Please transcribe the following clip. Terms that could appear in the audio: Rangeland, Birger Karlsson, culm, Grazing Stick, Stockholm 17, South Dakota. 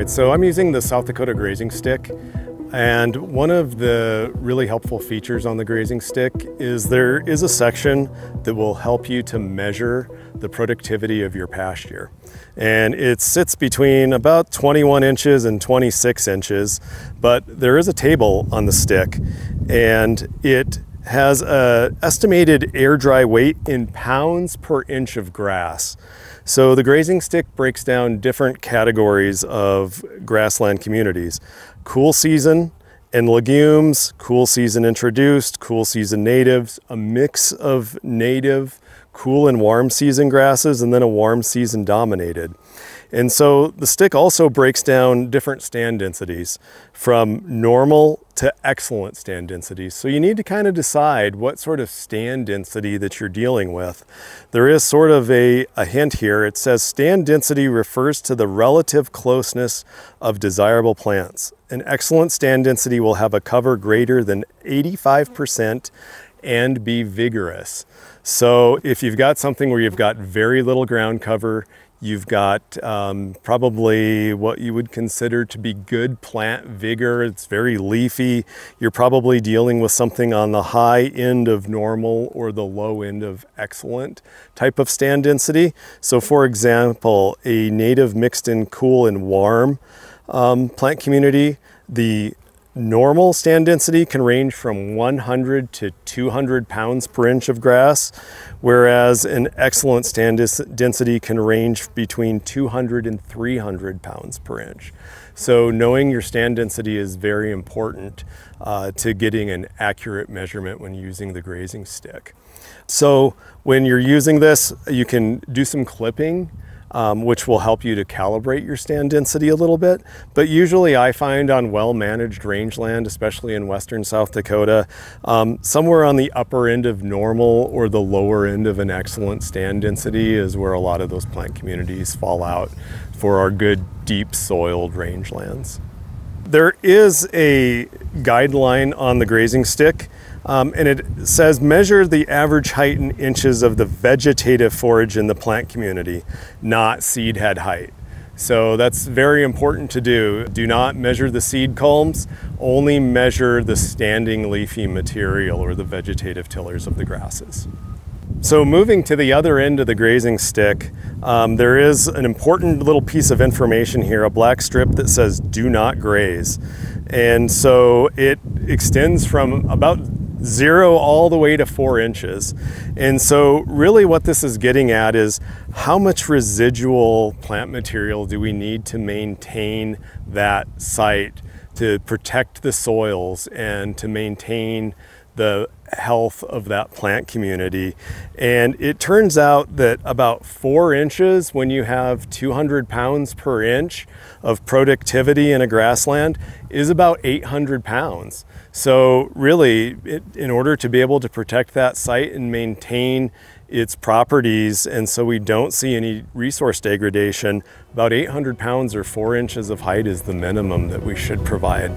Right, so I'm using the South Dakota Grazing Stick, and one of the really helpful features on the Grazing Stick is there is a section that will help you to measure the productivity of your pasture. And it sits between about 21 inches and 26 inches, but there is a table on the stick, and it has an estimated air dry weight in pounds per inch of grass. So the Grazing Stick breaks down different categories of grassland communities: cool season and legumes, cool season introduced, cool season natives, a mix of native, cool and warm season grasses, and then a warm season dominated. And so the stick also breaks down different stand densities from normal to excellent stand densities. So you need to kind of decide what sort of stand density that you're dealing with. There is sort of a hint here. It says stand density refers to the relative closeness of desirable plants. An excellent stand density will have a cover greater than 85% and be vigorous. So if you've got something where you've got very little ground cover, you've got probably what you would consider to be good plant vigor, it's very leafy, you're probably dealing with something on the high end of normal or the low end of excellent type of stand density. So for example, a native mixed in cool and warm plant community, the normal stand density can range from 100 to 200 pounds per inch of grass, whereas an excellent stand density can range between 200 and 300 pounds per inch. So knowing your stand density is very important to getting an accurate measurement when using the Grazing Stick. So when you're using this, you can do some clipping, which will help you to calibrate your stand density a little bit. But usually I find on well-managed rangeland, especially in western South Dakota, somewhere on the upper end of normal or the lower end of an excellent stand density is where a lot of those plant communities fall out for our good deep soiled rangelands. There is a guideline on the Grazing Stick, and it says measure the average height in inches of the vegetative forage in the plant community, not seed head height. So that's very important to do. Do not measure the seed culms, only measure the standing leafy material or the vegetative tillers of the grasses. So moving to the other end of the Grazing Stick, there is an important little piece of information here, a black strip that says do not graze. And so it extends from about 0 all the way to 4 inches. And so really what this is getting at is how much residual plant material do we need to maintain that site to protect the soils and to maintain the health of that plant community. And it turns out that about 4 inches, when you have 200 pounds per inch of productivity in a grassland, is about 800 pounds. So really, in order to be able to protect that site and maintain its properties, and so we don't see any resource degradation, about 800 pounds or 4 inches of height is the minimum that we should provide.